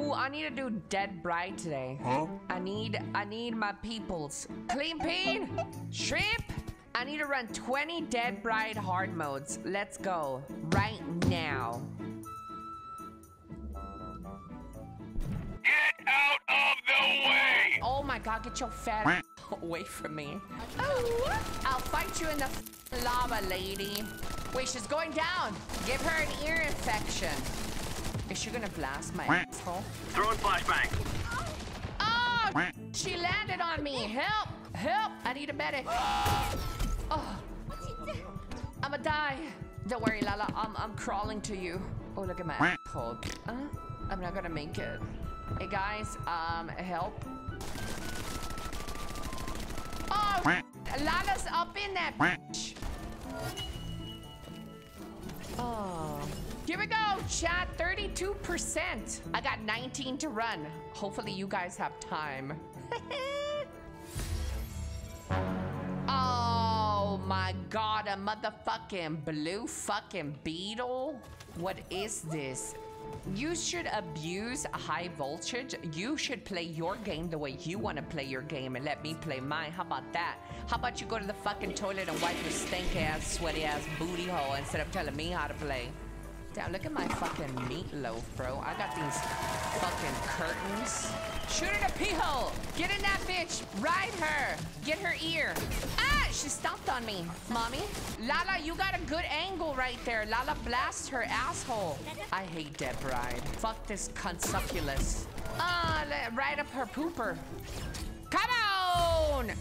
Ooh, I need to do Dead Bride today. Huh? I need my peoples. Clean peen, shrimp. I need to run 20 Dead Bride hard modes. Let's go right now. Get out of the way! Oh my God! Get your fat away from me! Oh, I'll fight you in the lava, lady. Wait, she's going down. Give her an ear infection. Is she gonna blast my asshole? Throwing flashbang. Oh! She landed on me. Help! Help! I need a medic. Oh! I'ma die. Don't worry, Lala. I'm crawling to you. Oh, look at my asshole. I'm not gonna make it. Hey guys, help. Oh! Lala's up in that bitch. Oh. Here we go, Chad, 32%. I got 19 to run. Hopefully you guys have time. Oh my God, a motherfucking blue fucking beetle. What is this? You should abuse high voltage. You should play your game the way you want to play your game and let me play mine. How about that? How about you go to the fucking toilet and wipe your stink ass, sweaty ass booty hole instead of telling me how to play? Damn, look at my fucking meatloaf, bro. I got these fucking curtains. Shoot at a pee hole. Get in that bitch. Ride her. Get her ear. Ah, she stomped on me. Mommy. Lala, you got a good angle right there. Lala blasts her asshole. I hate Dead Bride. Fuck this consucculus. Ah, right up her pooper. Come on.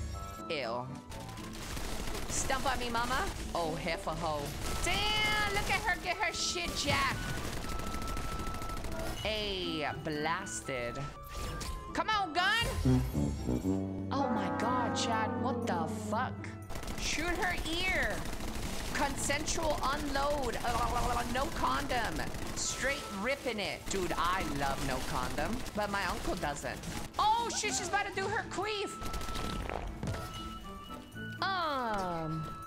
Ew. Stump on me, mama. Oh, half a hoe. Damn, look at her get her shit jacked. Hey, blasted. Come on, gun. Oh my God, Chad, what the fuck? Shoot her ear. Consensual unload. No condom. Straight ripping it. Dude, I love no condom, but my uncle doesn't. Oh shit, she's about to do her queef.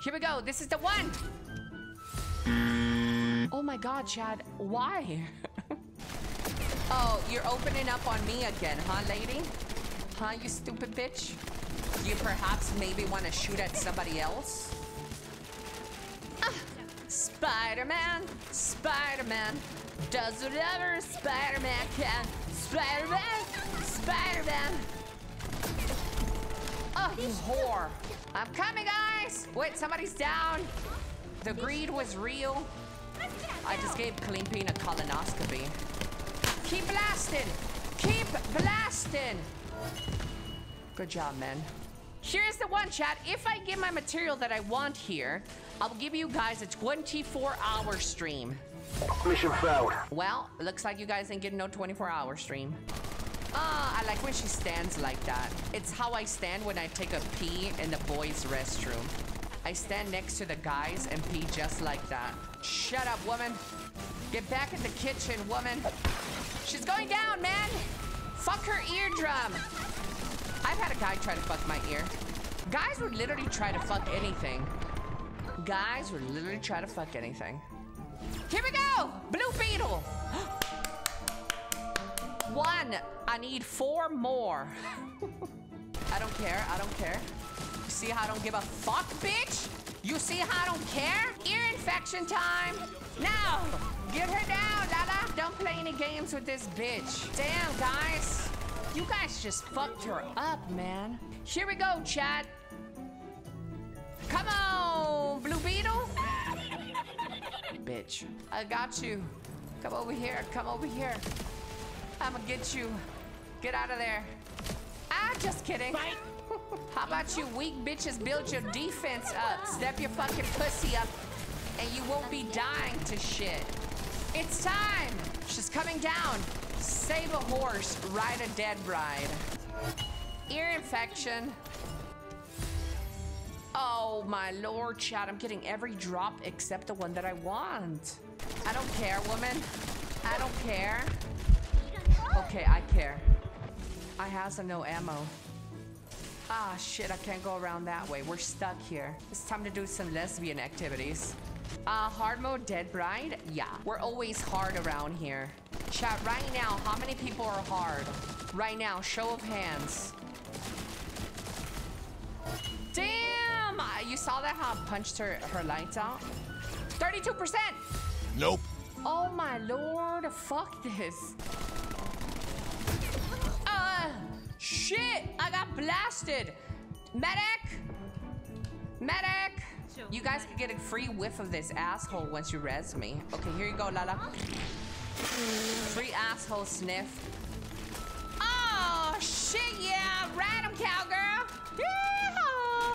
Here we go. This is the one. Oh my God, Chad. Why? Oh, you're opening up on me again, huh, lady? Huh, you stupid bitch? You perhaps maybe want to shoot at somebody else? Ah, Spider-Man. Spider-Man. Does whatever Spider-Man can. Spider-Man. Spider-Man. Oh, you whore. I'm coming, guys! Wait, somebody's down! The greed was real. I just gave Clean Peen a colonoscopy. Keep blasting! Keep blasting! Good job, man. Here's the one, Chad. If I get my material that I want here, I'll give you guys a 24-hour stream. Mission failed. Well, looks like you guys didn't get no 24-hour stream. I like when she stands like that. It's how I stand when I take a pee in the boys' restroom. I stand next to the guys and pee just like that. Shut up, woman. Get back in the kitchen, woman. She's going down, man. Fuck her eardrum. I've had a guy try to fuck my ear. Guys would literally try to fuck anything. Guys would literally try to fuck anything. Here we go. Blue Beetle. One. I need 4 more. I don't care. I don't care. You see how I don't give a fuck, bitch? You see how I don't care? Ear infection time. Now, get her down, Lala. Don't play any games with this bitch. Damn, guys. You guys just fucked her up, man. Here we go, Chad. Come on, Blue Beetle. Bitch, I got you. Come over here. Come over here. I'ma get you. Get out of there. Ah, just kidding. How about you weak bitches build your defense up? Step your fucking pussy up and you won't be dying to shit. It's time. She's coming down. Save a horse. Ride a dead bride. Ear infection. Oh my Lord, Chad. I'm getting every drop except the one that I want. I don't care, woman. I don't care. Okay, I care. I have some no ammo. Ah, shit, I can't go around that way. We're stuck here. It's time to do some lesbian activities. Hard mode, Dead Bride? Yeah, we're always hard around here. Chat, right now, how many people are hard? Right now, show of hands. Damn! You saw that, how I punched her lights out? 32%! Nope. Oh my lord, fuck this. Shit! I got blasted! Medic! Medic! You guys can get a free whiff of this asshole once you res me. Okay, here you go, Lala. Free asshole sniff. Oh, shit, yeah! Random cowgirl! Yeah.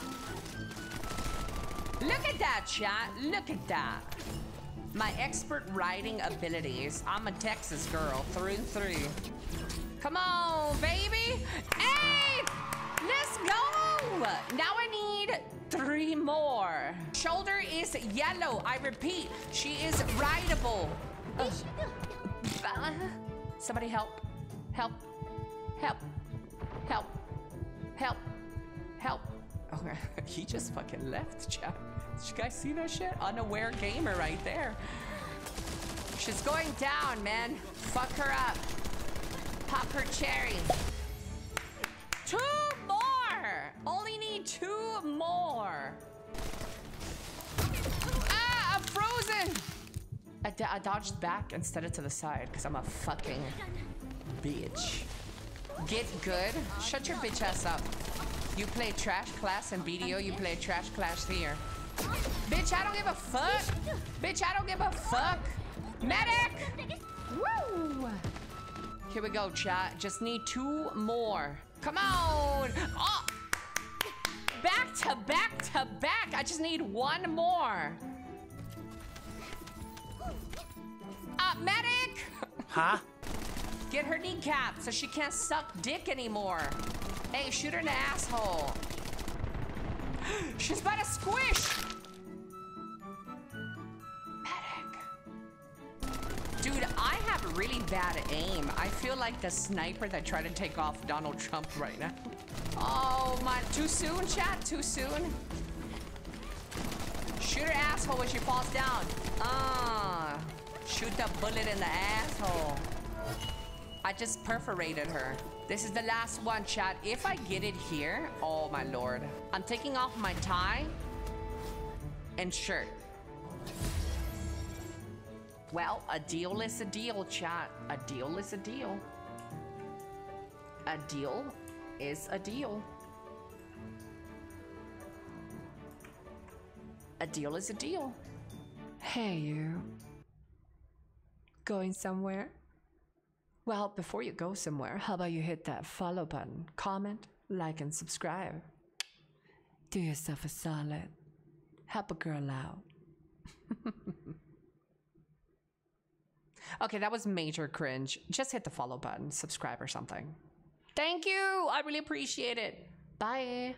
Look at that, chat. Look at that. My expert riding abilities. I'm a Texas girl, through and through. Come on, baby. Hey! Let's go! Now I need 3 more. Shoulder is yellow, I repeat. She is rideable. Somebody help. Help. Help. Help. Help. Help. Oh, he just fucking left, chat. Did you guys see that shit? Unaware gamer right there. She's going down, man. Fuck her up. Pop her cherry. 2 more! Only need 2 more. Ah, I'm frozen! I dodged back instead of to the side because I'm a fucking bitch. Get good. Shut your bitch ass up. You play trash class in BDO, you play trash class here. Bitch, I don't give a fuck. Bitch, I don't give a fuck. Medic! Woo! Here we go, chat. Just need 2 more. Come on! Oh! Back to back to back. I just need 1 more. Medic! Huh? Get her kneecap so she can't suck dick anymore. Hey, shoot her in the asshole. She's about to squish! Dude, I have really bad aim. I feel like the sniper that tried to take off Donald Trump right now. Oh my, too soon, chat? Too soon? Shoot her asshole when she falls down. Shoot the bullet in the asshole. I just perforated her. This is the last one, chat. If I get it here, oh my lord. I'm taking off my tie and shirt. Well, a deal is a deal, chat. A deal is a deal. A deal is a deal. A deal is a deal. Hey, you. Going somewhere? Well, before you go somewhere, how about you hit that follow button, comment, like, and subscribe. Do yourself a solid. Help a girl out. Okay, that was major cringe. Just hit the follow button, subscribe or something. Thank you. I really appreciate it. Bye.